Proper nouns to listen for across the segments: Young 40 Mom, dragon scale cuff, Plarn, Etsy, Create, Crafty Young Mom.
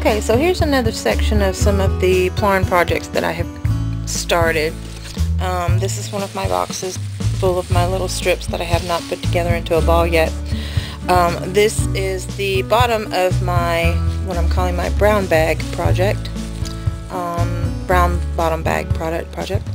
Okay, so here's another section of some of the Plarn projects that I have started. This is one of my boxes full of my little strips that I have not put together into a ball yet. This is the bottom of my, what I'm calling my brown bag project. Brown bottom bag product project.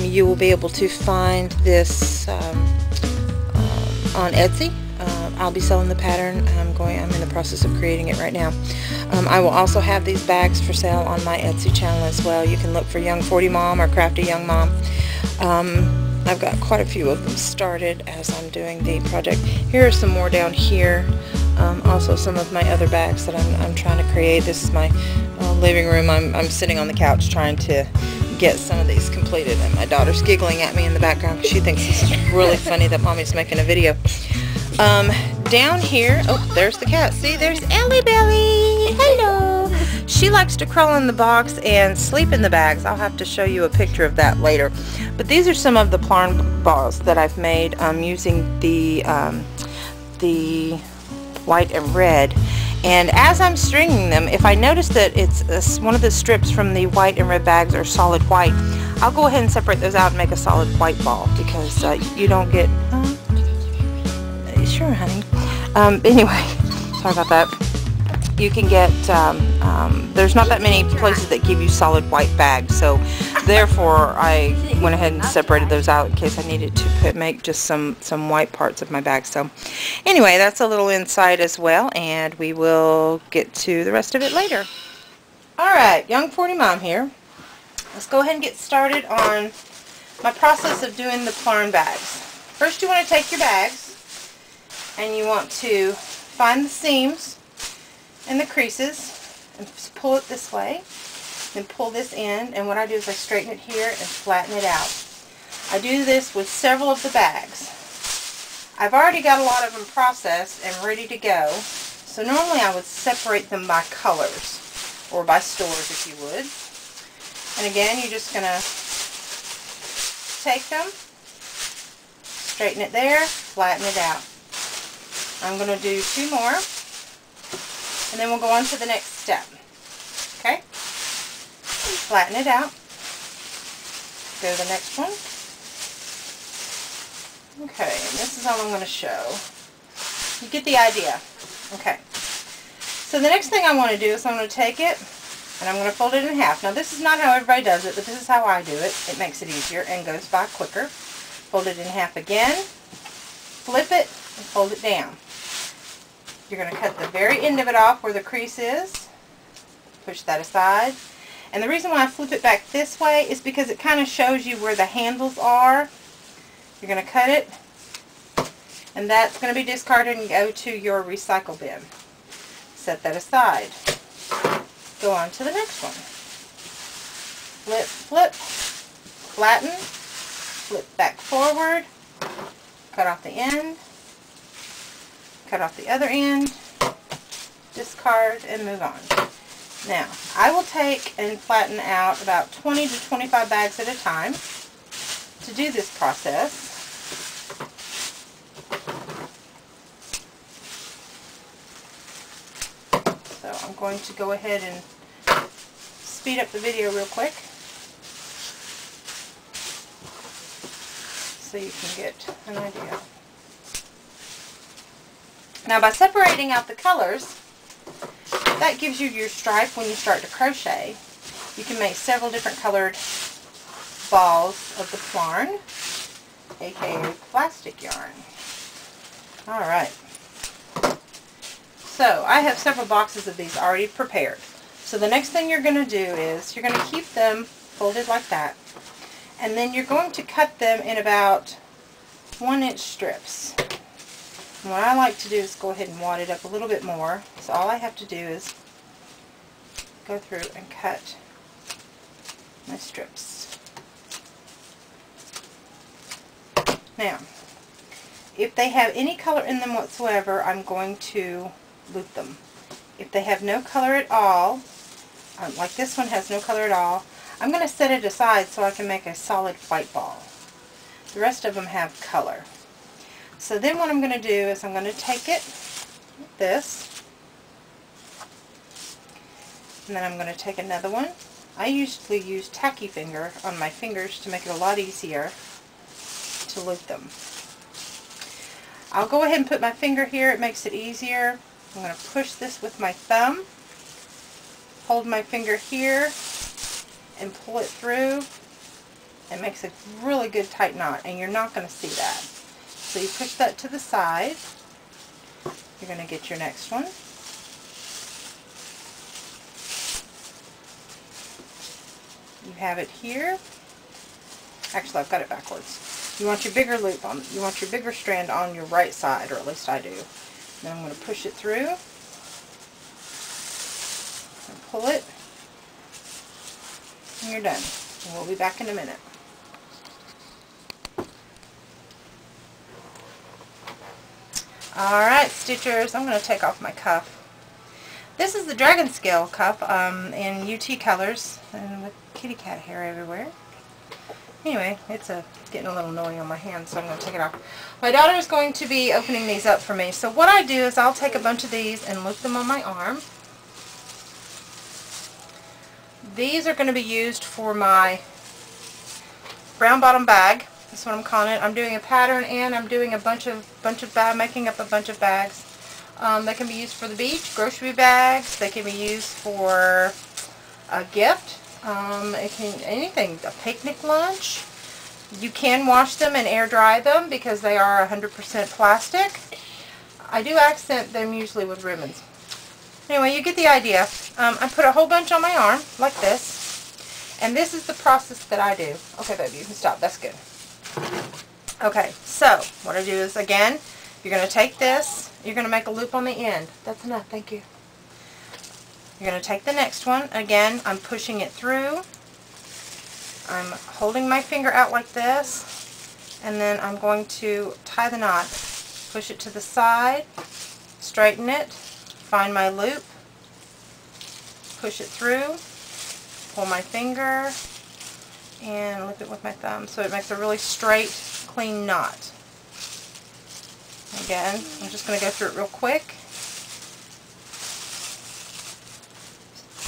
You will be able to find this on Etsy. I'll be selling the pattern. I'm in the process of creating it right now. I will also have these bags for sale on my Etsy channel as well. You can look for Young 40 Mom or Crafty Young Mom. I've got quite a few of them started as I'm doing the project. Here are some more down here. Also some of my other bags that I'm trying to create. This is my living room. I'm sitting on the couch trying to get some of these completed, and my daughter's giggling at me in the background because she thinks this is really funny that mommy's making a video. Down here, oh, there's the cat. See, there's Ellie Belly. Hello. She likes to crawl in the box and sleep in the bags. I'll have to show you a picture of that later. But these are some of the Plarn balls that I've made using the white and red. And as I'm stringing them, if I notice that it's one of the strips from the white and red bags are solid white, I'll go ahead and separate those out and make a solid white ball, because you don't get... Sure, honey. Anyway, sorry about that. You can get... there's not that many places that give you solid white bags, so therefore I went ahead and separated those out in case I needed to make just some white parts of my bag. So anyway, that's a little insight as well, and we will get to the rest of it later. Alright, Young 40 Mom here. Let's go ahead and get started on my process of doing the Plarn bags. First, you want to take your bags and you want to find the seams and the creases and just pull it this way, then pull this in, and what I do is I straighten it here and flatten it out. I do this with several of the bags. I've already got a lot of them processed and ready to go, so normally I would separate them by colors or by stores if you would. And again, you're just going to take them, straighten it there, flatten it out. I'm going to do two more, and then we'll go on to the next step. Okay? Flatten it out. Go to the next one. Okay, and this is all I'm going to show. You get the idea. Okay. So the next thing I want to do is I'm going to take it, and I'm going to fold it in half. Now, this is not how everybody does it, but this is how I do it. It makes it easier and goes by quicker. Fold it in half again. Flip it and fold it down. You're going to cut the very end of it off where the crease is. Push that aside. And the reason why I flip it back this way is because it kind of shows you where the handles are. You're going to cut it, and that's going to be discarded and go to your recycle bin. Set that aside. Go on to the next one. Flip, flip, flatten, flip back forward, cut off the end. Cut off the other end, discard, and move on. Now, I will take and flatten out about 20 to 25 bags at a time to do this process. So I'm going to go ahead and speed up the video real quick so you can get an idea. Now, by separating out the colors, that gives you your stripe when you start to crochet. You can make several different colored balls of the Plarn, aka plastic yarn. Alright. So, I have several boxes of these already prepared. So the next thing you're going to do is you're going to keep them folded like that. And then you're going to cut them in about 1-inch strips. And what I like to do is go ahead and wad it up a little bit more. So all I have to do is go through and cut my strips. Now, if they have any color in them whatsoever, I'm going to loop them. If they have no color at all, like this one has no color at all, I'm going to set it aside so I can make a solid white ball. The rest of them have color. So then what I'm going to do is I'm going to take it like this, And then I'm going to take another one. I usually use tacky finger on my fingers to make it a lot easier to loop them. I'll go ahead and put my finger here. It makes it easier. I'm going to push this with my thumb, hold my finger here, and pull it through. It makes a really good tight knot, and you're not going to see that. So you push that to the side. You're going to get your next one. You have it here. Actually, I've got it backwards. You want your bigger loop on. You want your bigger strand on your right side, or at least I do. Then I'm going to push it through and pull it, and you're done. And we'll be back in a minute. Alright, stitchers, I'm going to take off my cuff. This is the dragon scale cuff in UT colors and with kitty cat hair everywhere. Anyway, it's getting a little annoying on my hand, so I'm going to take it off. My daughter is going to be opening these up for me. So what I do is I'll take a bunch of these and loop them on my arm. These are going to be used for my brown bottom bag. That's what I'm calling it. I'm doing a pattern and I'm doing a bunch of bags, making up a bunch of bags. They can be used for the beach, grocery bags. They can be used for a gift. It can anything, a picnic lunch. You can wash them and air dry them because they are 100% plastic. I do accent them usually with ribbons. Anyway, you get the idea. I put a whole bunch on my arm like this. And this is the process that I do. Okay, baby, you can stop. That's good. Okay, so what I do is, again, you're going to take this, you're going to make a loop on the end. That's enough, thank you. You're going to take the next one. Again, I'm pushing it through. I'm holding my finger out like this, and then I'm going to tie the knot, push it to the side, straighten it, find my loop, push it through, pull my finger, and loop it with my thumb, so it makes a really straight, clean knot. Again, I'm just going to go through it real quick.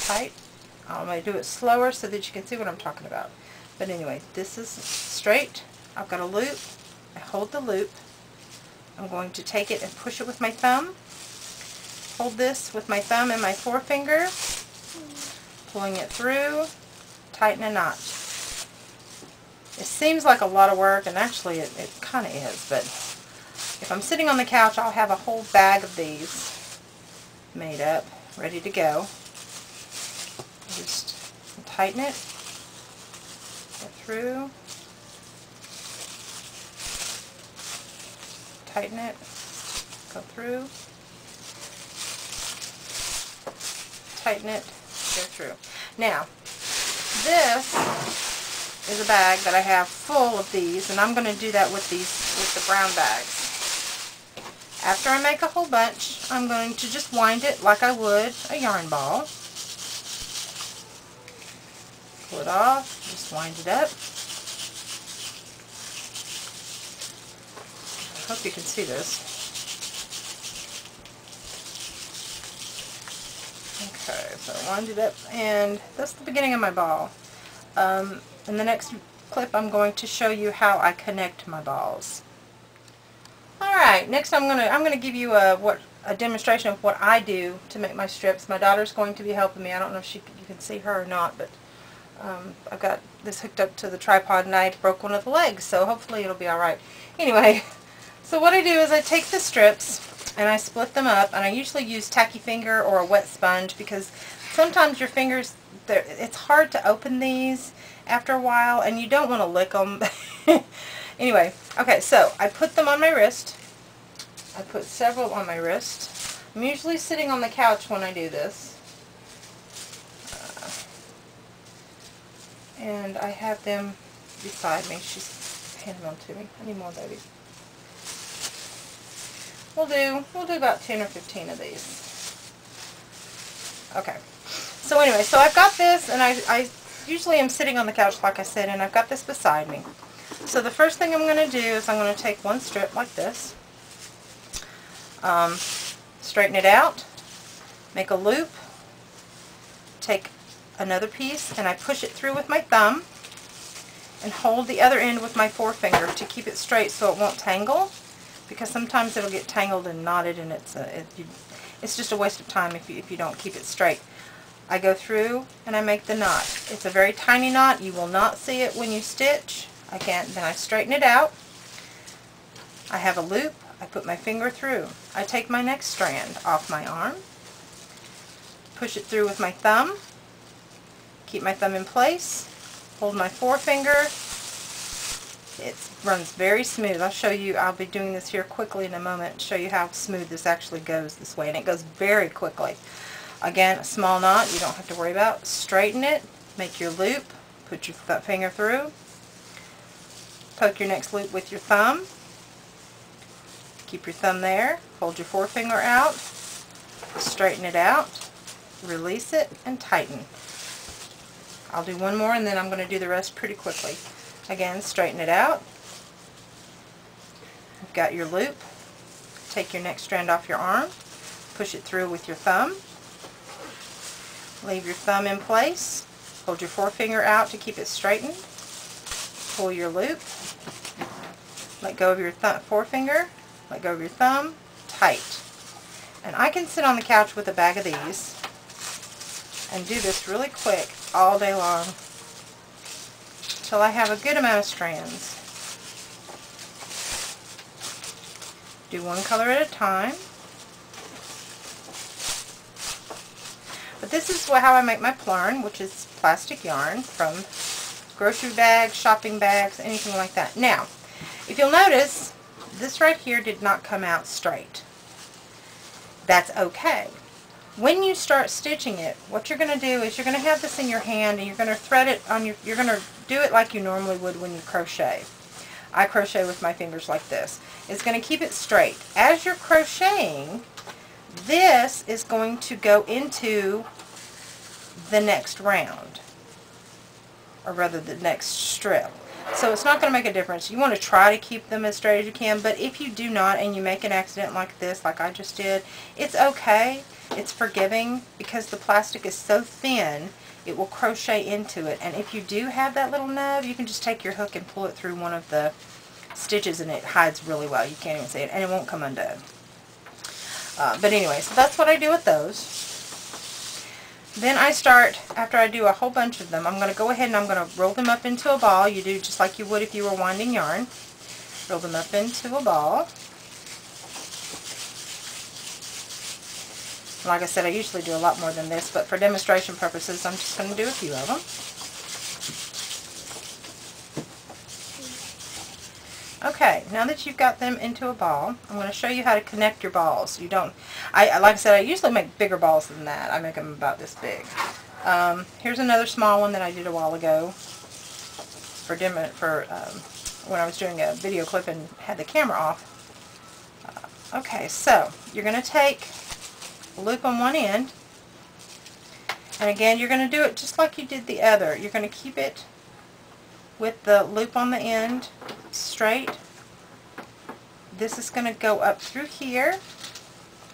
Tight. I'm going to do it slower so that you can see what I'm talking about. But anyway, this is straight. I've got a loop. I hold the loop. I'm going to take it and push it with my thumb. Hold this with my thumb and my forefinger, pulling it through, tighten a knot. It seems like a lot of work, and actually it kind of is, but if I'm sitting on the couch, I'll have a whole bag of these made up, ready to go. Just tighten it, go through, tighten it, go through, tighten it, go through. Now, this is a bag that I have full of these, and I'm going to do that with these, with the brown bags. After I make a whole bunch, I'm going to just wind it like I would a yarn ball. Pull it off, just wind it up. I hope you can see this. Okay, so I wind it up, and that's the beginning of my ball. In the next clip, I'm going to show you how I connect my balls. All right, next I'm gonna give you a demonstration of what I do to make my strips. My daughter's going to be helping me. I don't know if you can see her or not, but I've got this hooked up to the tripod, and I broke one of the legs, so hopefully it'll be all right. Anyway, so what I do is I take the strips and I split them up, and I usually use tacky finger or a wet sponge because sometimes your fingers, it's hard to open these after a while, and you don't want to lick them. Anyway, okay, so I put them on my wrist. I put several on my wrist. I'm usually sitting on the couch when I do this. And I have them beside me. She's handing them to me. I need more, baby. We'll do about 10 or 15 of these. Okay, so anyway, so I've got this, and I usually am sitting on the couch, like I said, and I've got this beside me. So the first thing I'm going to do is I'm going to take one strip like this, straighten it out, make a loop, take another piece and I push it through with my thumb and hold the other end with my forefinger to keep it straight so it won't tangle, because sometimes it'll get tangled and knotted, and it's just a waste of time if you don't keep it straight. I go through and I make the knot. It's a very tiny knot. You will not see it when you stitch. Then I straighten it out. I have a loop. I put my finger through. I take my next strand off my arm, push it through with my thumb, keep my thumb in place, hold my forefinger. It runs very smooth. I'll show you, I'll be doing this here quickly in a moment, show you how smooth this actually goes this way, and it goes very quickly. Again, a small knot you don't have to worry about. Straighten it, make your loop, put your finger through, poke your next loop with your thumb, keep your thumb there, hold your forefinger out, straighten it out, release it, and tighten. I'll do one more and then I'm going to do the rest pretty quickly. Again, straighten it out. You've got your loop. Take your next strand off your arm, push it through with your thumb, leave your thumb in place, hold your forefinger out to keep it straightened, pull your loop, let go of your forefinger, let go of your thumb, tight. And I can sit on the couch with a bag of these and do this really quick all day long till I have a good amount of strands. Do one color at a time. But this is how I make my Plarn, which is plastic yarn from grocery bags, shopping bags, anything like that. Now, if you'll notice, this right here did not come out straight. That's okay. When you start stitching it, what you're going to do is you're going to have this in your hand and you're going to thread it on your, you're going to do it like you normally would when you crochet. I crochet with my fingers like this. It's going to keep it straight. As you're crocheting, this is going to go into the next round, or rather the next strip. So it's not going to make a difference. You want to try to keep them as straight as you can, but if you do not and you make an accident like this, like I just did, it's okay. It's forgiving, because the plastic is so thin it will crochet into it. And if you do have that little nub, you can just take your hook and pull it through one of the stitches and it hides really well. You can't even see it and it won't come undone. But anyway, so that's what I do with those. Then I start, after I do a whole bunch of them, I'm going to go ahead and I'm going to roll them up into a ball. You do just like you would if you were winding yarn. Roll them up into a ball. Like I said, I usually do a lot more than this, but for demonstration purposes, I'm just going to do a few of them. Okay, now that you've got them into a ball, I'm going to show you how to connect your balls. You don't, like I said, I usually make bigger balls than that. I make them about this big. Here's another small one that I did a while ago for when I was doing a video clip and had the camera off. Okay, so you're going to take loop on one end, and again you're going to do it just like you did the other. You're going to keep it with the loop on the end straight. This is going to go up through here,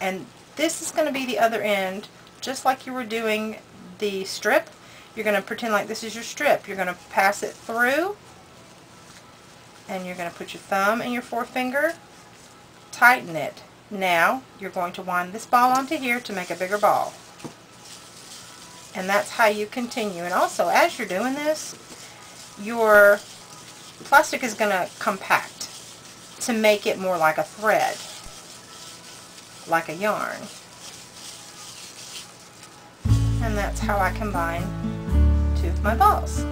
and this is going to be the other end, just like you were doing the strip. You're going to pretend like this is your strip. You're going to pass it through, and you're going to put your thumb and your forefinger, tighten it. Now you're going to wind this ball onto here to make a bigger ball, and that's how you continue. And also, as you're doing this, your plastic is going to compact to make it more like a thread, like a yarn. And that's how I combine two of my balls.